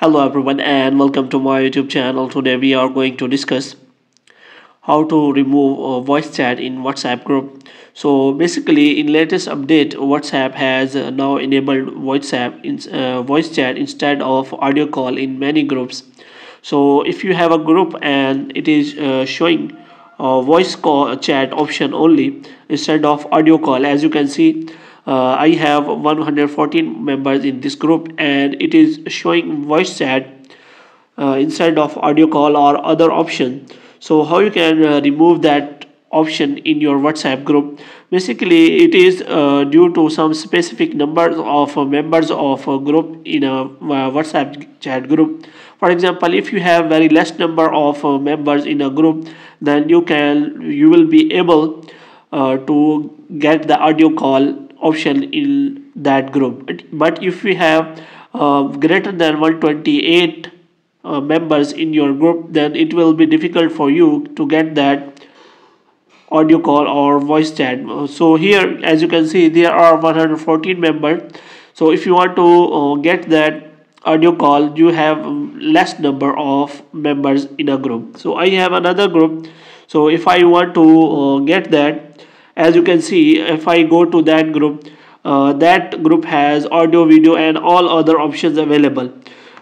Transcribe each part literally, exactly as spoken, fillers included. Hello everyone and welcome to my YouTube channel. Today we are going to discuss how to remove uh, voice chat in WhatsApp group. So basically, in latest update, WhatsApp has uh, now enabled WhatsApp in, uh, voice chat instead of audio call in many groups. So if you have a group and it is uh, showing uh, voice call chat option only instead of audio call, as you can see. Uh, I have one hundred fourteen members in this group and it is showing voice chat uh, instead of audio call or other option. So how you can uh, remove that option in your WhatsApp group? Basically, it is uh, due to some specific numbers of uh, members of a group in a uh, WhatsApp chat group. For example, if you have very less number of uh, members in a group, then you can you will be able uh, to get the audio call option in that group. But if we have uh, greater than one hundred twenty-eight uh, members in your group, then it will be difficult for you to get that audio call or voice chat. So here, as you can see, there are one hundred fourteen members. So if you want to uh, get that audio call, you have less number of members in a group. So I have another group. So if I want to uh, get that, as you can see, if I go to that group, uh, that group has audio, video and all other options available.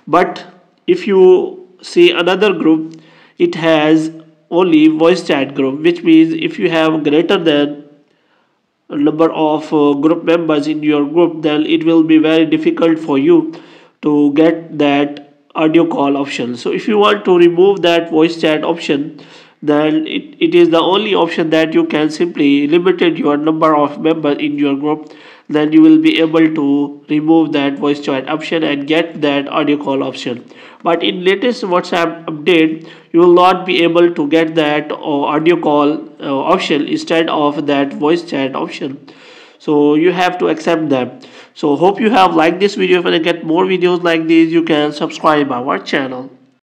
But if you see another group, it has only voice chat group, which means if you have greater than a number of uh, group members in your group, then it will be very difficult for you to get that audio call option. So if you want to remove that voice chat option, then it, it is the only option that you can simply limit your number of members in your group. Then you will be able to remove that voice chat option and get that audio call option. But in latest WhatsApp update, you will not be able to get that uh, audio call uh, option instead of that voice chat option. So you have to accept them. So hope you have liked this video. If you want to get more videos like these, you can subscribe our channel.